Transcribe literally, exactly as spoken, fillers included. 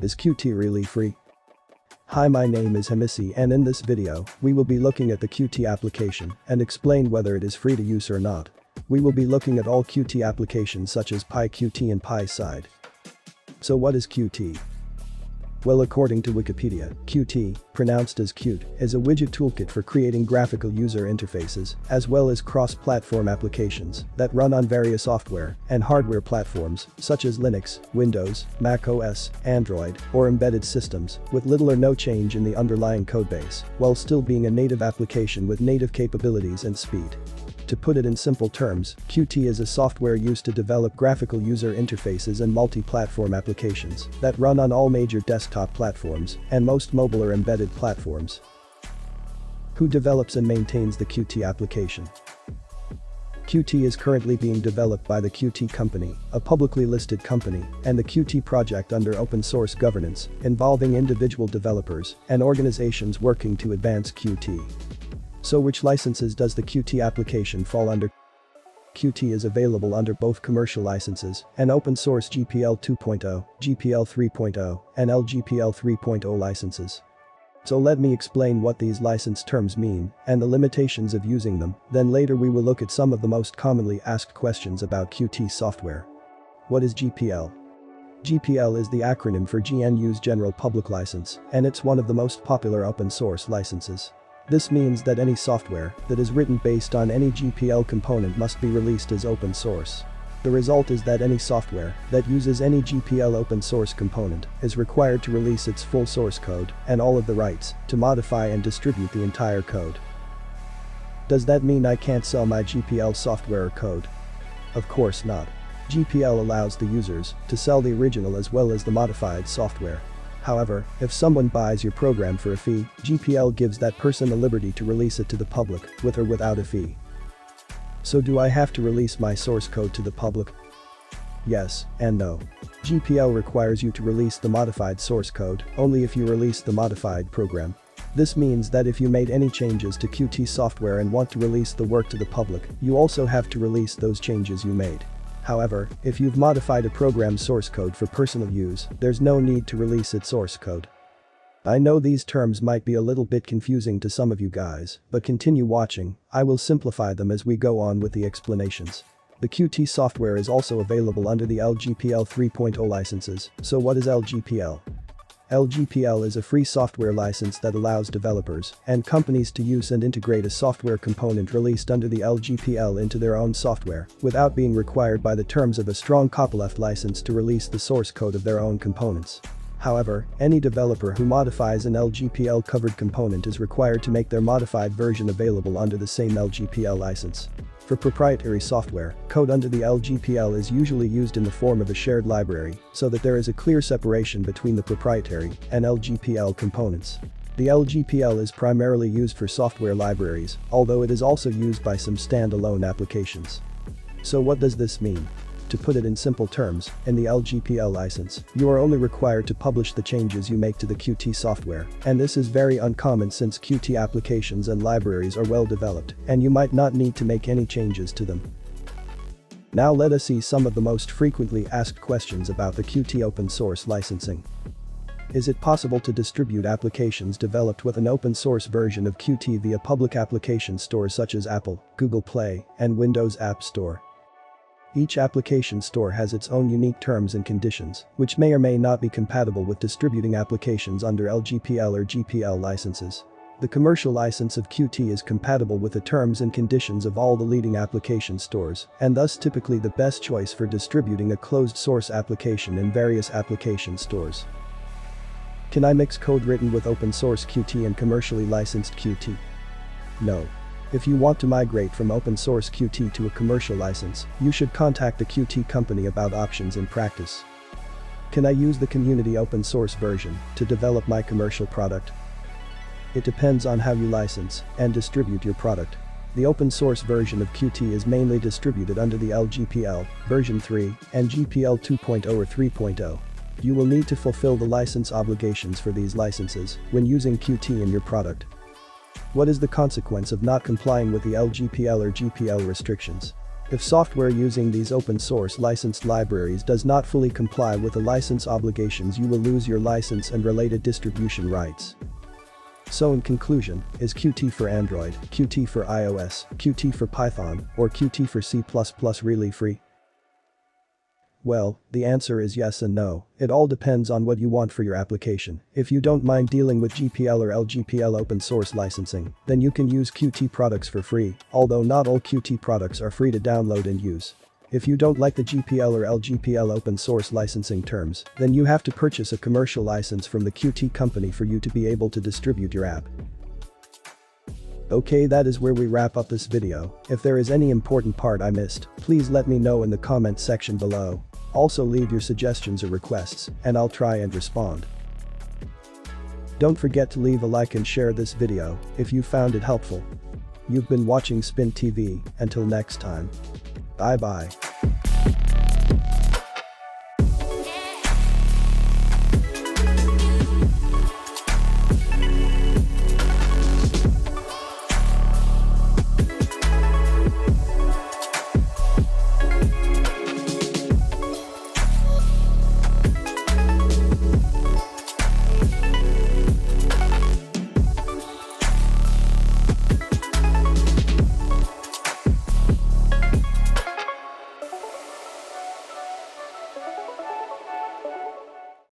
Is Qt really free? Hi, my name is Hamisi, and in this video, we will be looking at the Qt application and explain whether it is free to use or not. We will be looking at all Qt applications such as PyQt and PySide. So what is Qt? Well, according to Wikipedia, Qt, pronounced as Qt, is a widget toolkit for creating graphical user interfaces as well as cross-platform applications that run on various software and hardware platforms such as Linux, Windows, macOS, Android, or embedded systems with little or no change in the underlying codebase while still being a native application with native capabilities and speed. To put it in simple terms, Qt is a software used to develop graphical user interfaces and multi-platform applications that run on all major desktop platforms and most mobile or embedded platforms. Who develops and maintains the Qt application? Qt is currently being developed by the Qt Company, a publicly listed company, and the Qt project under open source governance, involving individual developers and organizations working to advance Qt. So which licenses does the Qt application fall under? Qt is available under both commercial licenses and open source G P L two point oh, G P L three point oh, and L G P L three point oh licenses. So let me explain what these license terms mean and the limitations of using them, then later we will look at some of the most commonly asked questions about Qt software. What is G P L? G P L is the acronym for G N U's General Public License, and it's one of the most popular open source licenses. This means that any software that is written based on any G P L component must be released as open source. The result is that any software that uses any G P L open source component is required to release its full source code and all of the rights to modify and distribute the entire code. Does that mean I can't sell my G P L software or code? Of course not. G P L allows the users to sell the original as well as the modified software. However, if someone buys your program for a fee, G P L gives that person the liberty to release it to the public, with or without a fee. So do I have to release my source code to the public? Yes, and no. G P L requires you to release the modified source code only if you release the modified program. This means that if you made any changes to Qt software and want to release the work to the public, you also have to release those changes you made. However, if you've modified a program's source code for personal use, there's no need to release its source code. I know these terms might be a little bit confusing to some of you guys, but continue watching, I will simplify them as we go on with the explanations. The Qt software is also available under the L G P L three point oh licenses, so what is L G P L? L G P L is a free software license that allows developers and companies to use and integrate a software component released under the L G P L into their own software without being required by the terms of a strong copyleft license to release the source code of their own components. However, any developer who modifies an L G P L-covered component is required to make their modified version available under the same L G P L license. For proprietary software, code under the L G P L is usually used in the form of a shared library, so that there is a clear separation between the proprietary and L G P L components. The L G P L is primarily used for software libraries, although it is also used by some standalone applications. So what does this mean? To put it in simple terms, in the L G P L license, you are only required to publish the changes you make to the Qt software, and this is very uncommon since Qt applications and libraries are well developed, and you might not need to make any changes to them. Now let us see some of the most frequently asked questions about the Qt open source licensing. Is it possible to distribute applications developed with an open source version of Qt via public application stores such as Apple, Google Play, and Windows App Store? Each application store has its own unique terms and conditions, which may or may not be compatible with distributing applications under L G P L or G P L licenses. The commercial license of Qt is compatible with the terms and conditions of all the leading application stores, and thus typically the best choice for distributing a closed-source application in various application stores. Can I mix code written with open-source Qt and commercially licensed Qt? No. If you want to migrate from open-source Qt to a commercial license, you should contact the Qt company about options in practice. Can I use the community open-source version to develop my commercial product? It depends on how you license and distribute your product. The open-source version of Qt is mainly distributed under the L G P L, version three, and G P L two point oh or three point oh. You will need to fulfill the license obligations for these licenses when using Qt in your product. What is the consequence of not complying with the L G P L or G P L restrictions? If software using these open-source licensed libraries does not fully comply with the license obligations, you will lose your license and related distribution rights. So in conclusion, is Qt for Android, Qt for iOS, Qt for Python, or Qt for C plus plus really free? Well, the answer is yes and no. It all depends on what you want for your application. If you don't mind dealing with G P L or L G P L open source licensing, then you can use Qt products for free, although not all Qt products are free to download and use. If you don't like the G P L or L G P L open source licensing terms, then you have to purchase a commercial license from the Qt company for you to be able to distribute your app. Okay, that is where we wrap up this video. If there is any important part I missed, please let me know in the comment section below. Also leave your suggestions or requests, and I'll try and respond. Don't forget to leave a like and share this video if you found it helpful. You've been watching Spin T V, until next time. Bye bye.